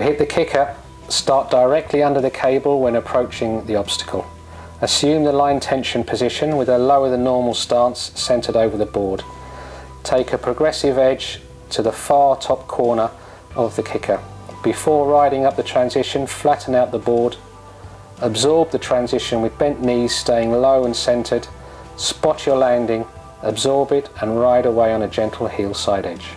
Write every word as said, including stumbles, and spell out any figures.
to hit the kicker, start directly under the cable when approaching the obstacle. Assume the line tension position with a lower than normal stance centered over the board. Take a progressive edge to the far top corner of the kicker. Before riding up the transition, flatten out the board. Absorb the transition with bent knees staying low and centered. Spot your landing, absorb it and ride away on a gentle heel side edge.